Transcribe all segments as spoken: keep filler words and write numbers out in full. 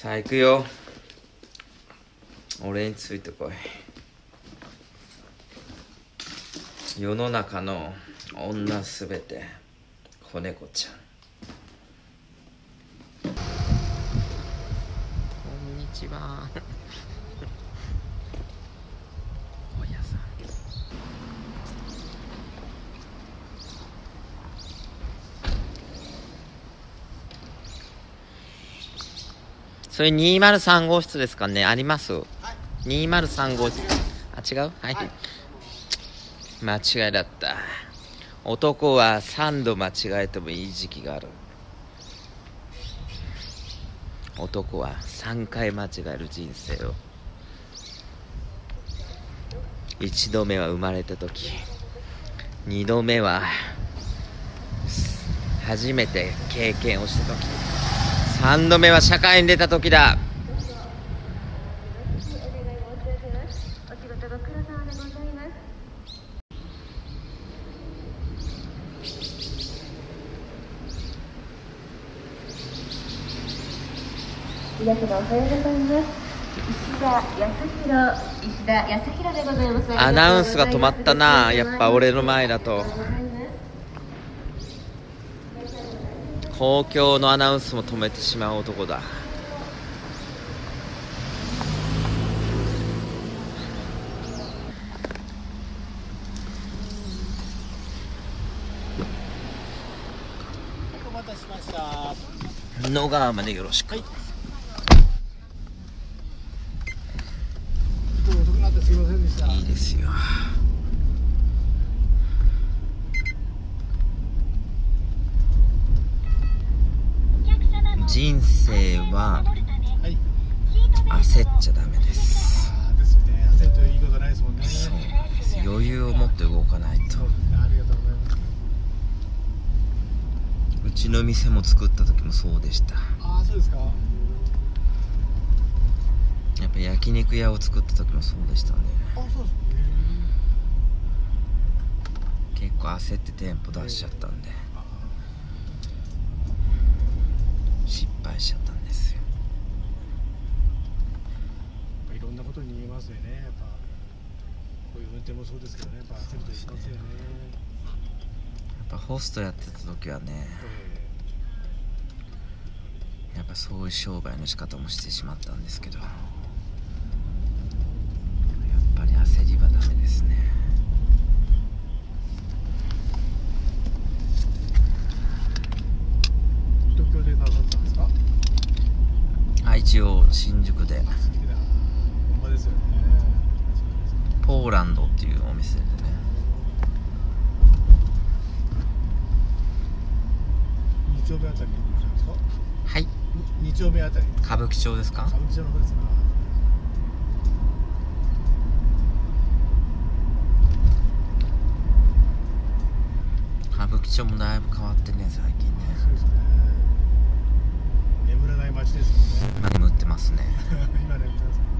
さあ行くよ。俺についてこい。世の中の女すべて子猫ちゃん。こんにちは。おやさん。それにひゃくさん号室ですかね。あります。はい、にひゃくさん号室。あ、違う。はい。はい、間違いだった。男はさんど間違えてもいい時期がある。男はさんかい間違える人生を。いちどめは生まれた時、にどめは初めて経験をした時、さんどめは社会に出た時だ。皆様おはようございます。石田康弘、石田康弘でございます。アナウンスが止まったな、やっぱ俺の前だと。公共のアナウンスも止めてしまう男だ。お待たせしました。野川までよろしく。はい、いいですよ。人生は焦っちゃダメです。余裕を持って動かないと。うちの店も作った時もそうでした。あ、そうですか。やっぱ焼肉屋を作った時もそうでしたね。あ、そうです。結構焦って店舗出しちゃったんで、失敗しちゃったんですよ。やっぱいろんなことに逃げますよね。やっぱこういう運転もそうですけどね。やっぱ焦ると一発よね。やっぱホストやってた時はね、やっぱそういう商売の仕方もしてしまったんですけど。やっぱり焦りはダメですね。東京でなさったんですか？あ、一応新宿で。ポーランドっていうお店でね。二丁目あたりですか？はい。二丁目あたり。歌舞伎町ですか？歌舞伎町の方ですか？もだいぶ変わってね、最近ね。そうですね。眠らない街ですもんね。今眠ってますね。今眠ってますね。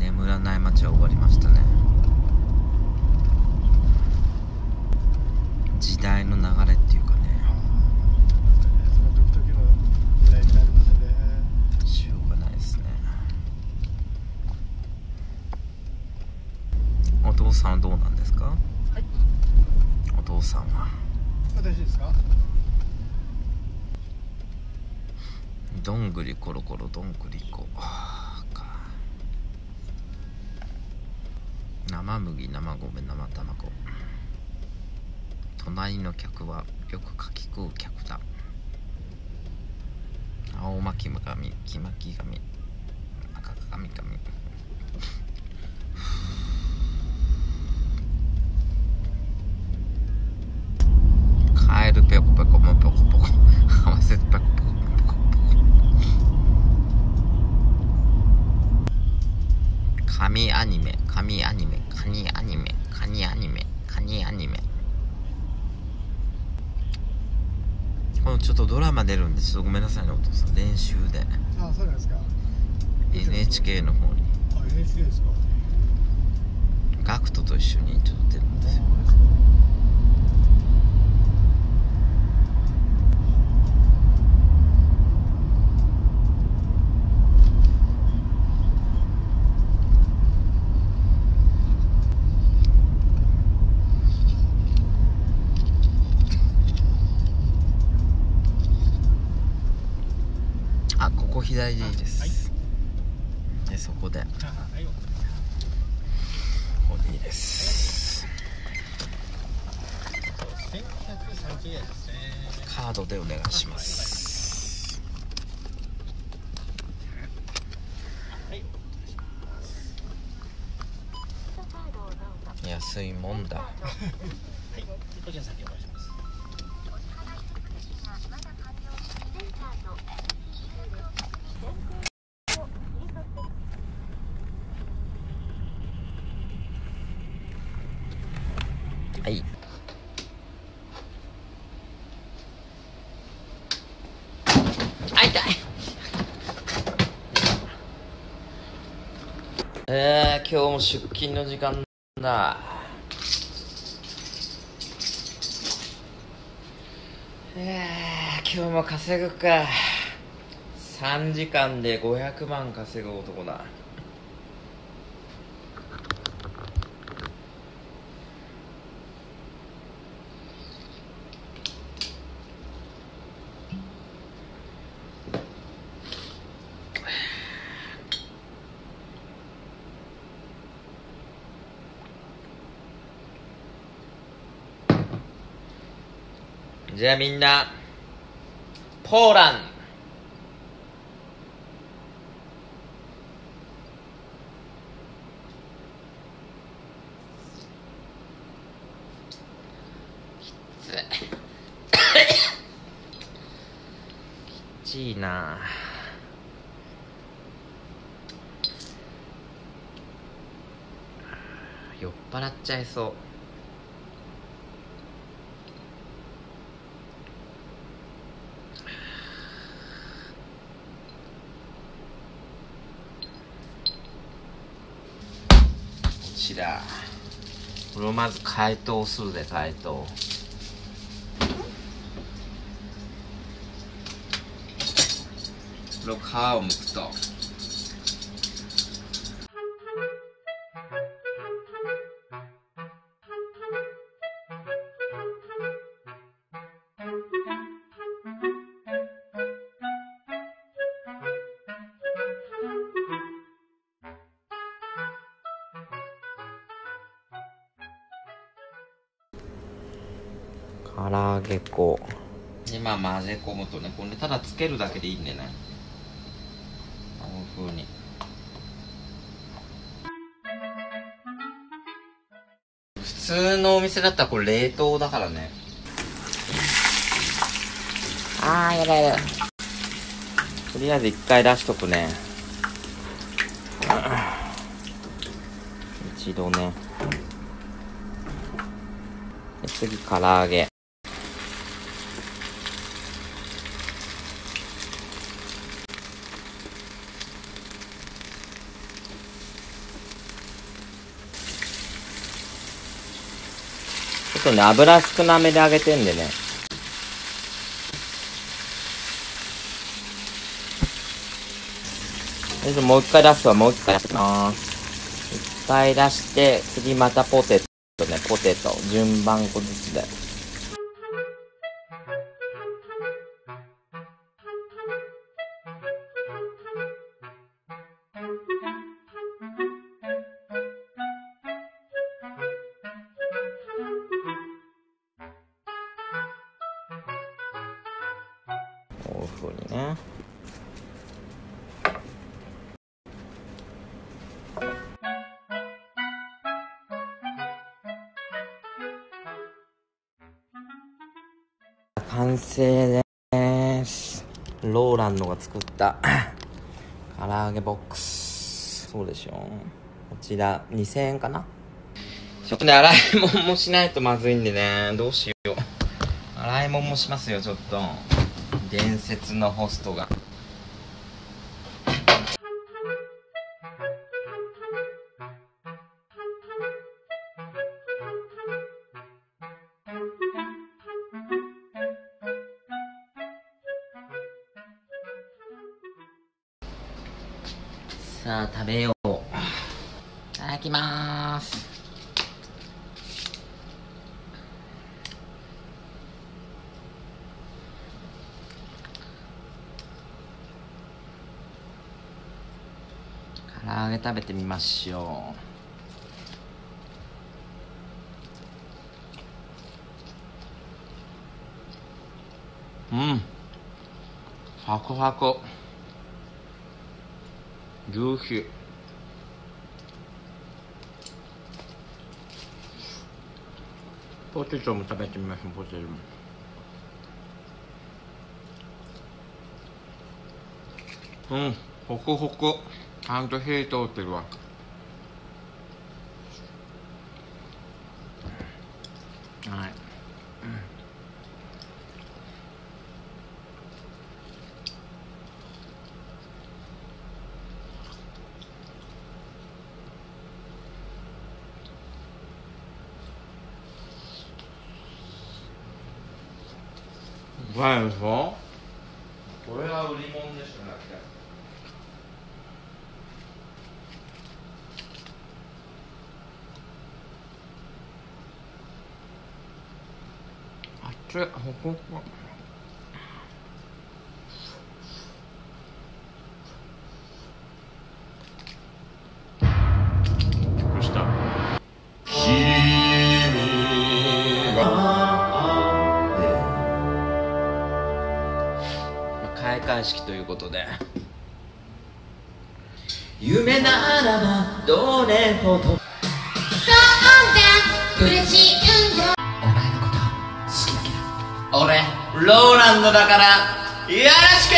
眠らない街は終わりましたね。時代の流れっていうかね。その時々の時代になりますね。しょうがないですね。お父さんはどうなんですか？お父さんは。私ですか？どんぐりころころどんぐりこか。生麦生米生卵。隣の客はよくかき食う客だ。青巻き髪、黄巻き髪、赤髪髪。カエルペコペコもペコペコ合わせてペコペコペコペコ。神アニメ神アニメカニアニメカニアニメカニアニメ。このちょっとドラマ出るんで、ちょっとごめんなさいね、お父さん練習で。あ、そうなんですか。エヌエイチケー の方に。あ、エヌエイチケー ですか。ガクトと一緒にちょっと出るんですよ。こ左でいいです。でそこでここでいいです。せんひゃくさんじゅうえんですね。カードでお願いします。安いもんだ。はい、こちら先お願いします。はい。あ、痛い。えー、今日も出勤の時間だ。えー、今日も稼ぐか。さんじかんでごひゃくまん稼ぐ男だ。じゃあみんなポーランきつきちいな。酔っ払っちゃいそう。これをまず解凍するで、解凍。これを皮を剥くと。唐揚げ粉で、まあ混ぜ込むとね、これただつけるだけでいいんでね、あの風に。普通のお店だったらこれ冷凍だからね。あー、やだやだ。とりあえず一回出しとくね。一度ね。で次唐揚げ。ちょっとね、油少なめで揚げてんでね。もう一回出すわ、もう一回出します。一回出して、次またポテトね、ポテト。順番こずつで。こういう風にね。完成です。ローランドが作った唐揚げボックス、そうでしょう。こちらにせんえんかな。ちょっとね、洗い物もしないとまずいんでね、どうしよう。洗い物もしますよ。ちょっと伝説のホストが。さあ食べよう。いただきまーす。唐揚げ食べてみましょう。うん、サクサク、ジューシー。ポテトも食べてみましょう。ポテトもうん、ホクホク、ちゃんと火通ってるわ。はい、うまいでしょ。これは売り物でしょ。だって熱い、ホクホク。どうした君が開会式ということで、夢ならばどれほど、そうだ嬉しいんだ、お前のこと好きだけど、俺Rolandだからよろしく。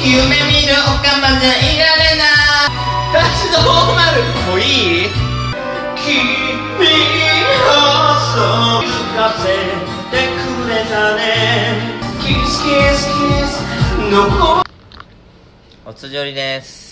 夢見るおかまじゃいられない、立ち止まる、もういい、君をそう聞かせてくれたね。おつじょりです。